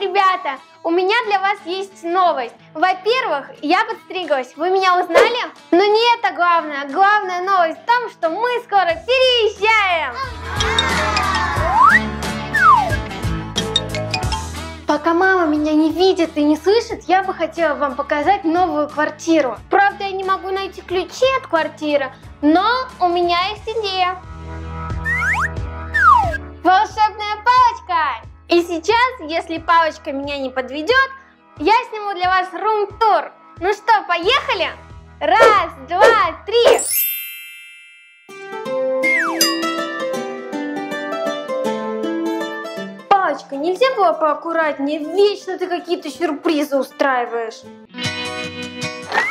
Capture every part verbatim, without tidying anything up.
ребята, у меня для вас есть новость. Во-первых, я подстриглась, вы меня узнали? Но не это главное, главная новость в том, что мы скоро переезжаем! Пока мама меня не видит и не слышит, я бы хотела вам показать новую квартиру. Правда, я не могу найти ключи от квартиры, но у меня есть идея. Волшебная палочка! И сейчас, если палочка меня не подведет, я сниму для вас рум-тур. Ну что, поехали? Раз, два, три! Палочка, нельзя было поаккуратнее? Вечно ты какие-то сюрпризы устраиваешь.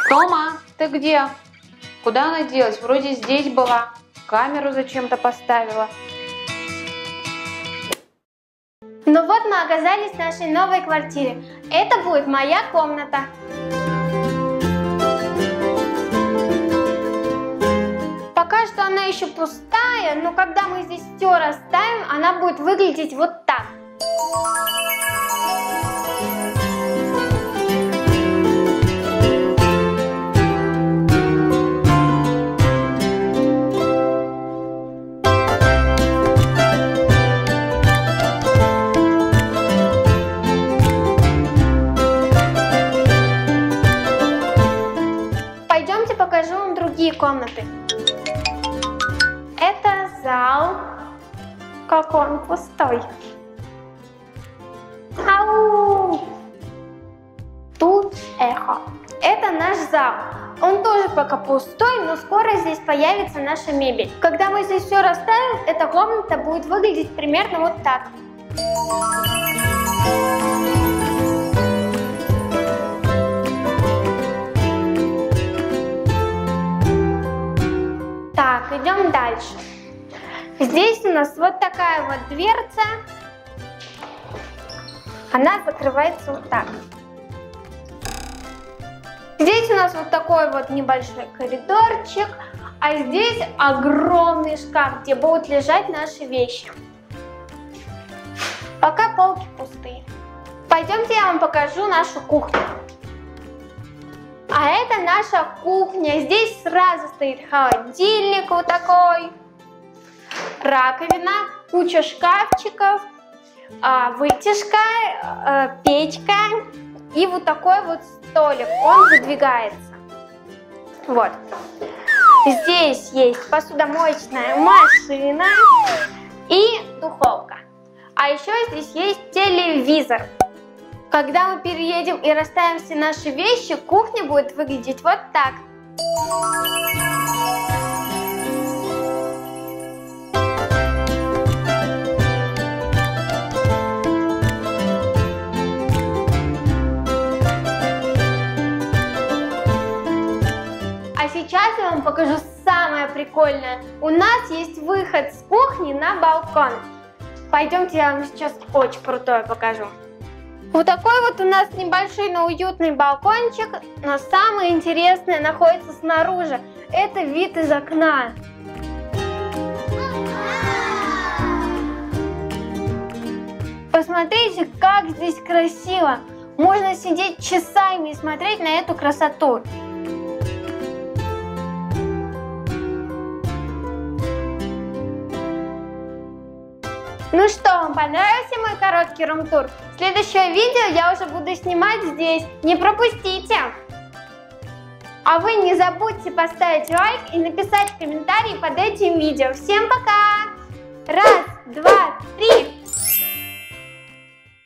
Тома, ты где? Куда она делась? Вроде здесь была. Камеру зачем-то поставила. Ну вот мы оказались в нашей новой квартире. Это будет моя комната. Пока что она еще пустая, но когда мы здесь все расставим, она будет выглядеть вот так. Покажу вам другие комнаты. Это зал, как он пустой. Ау! Тут эхо. Это наш зал. Он тоже пока пустой, но скоро здесь появится наша мебель. Когда мы здесь все расставим, эта комната будет выглядеть примерно вот так. Так, идем дальше. Здесь у нас вот такая вот дверца. Она закрывается вот так. Здесь у нас вот такой вот небольшой коридорчик. А здесь огромный шкаф, где будут лежать наши вещи. Пока полки пустые. Пойдемте, я вам покажу нашу кухню. А это наша кухня. Здесь сразу стоит холодильник вот такой, раковина, куча шкафчиков, вытяжка, печка и вот такой вот столик. Он выдвигается. Вот. Здесь есть посудомоечная машина и духовка. А еще здесь есть телевизор. Когда мы переедем и расставим все наши вещи, кухня будет выглядеть вот так. А сейчас я вам покажу самое прикольное. У нас есть выход с кухни на балкон. Пойдемте, я вам сейчас очень крутое покажу. Вот такой вот у нас небольшой, но уютный балкончик, но самое интересное находится снаружи. Это вид из окна. Посмотрите, как здесь красиво. Можно сидеть часами и смотреть на эту красоту. Ну что, вам понравился мой короткий рум-тур? Следующее видео я уже буду снимать здесь, не пропустите! А вы не забудьте поставить лайк и написать комментарий под этим видео. Всем пока! Раз, два,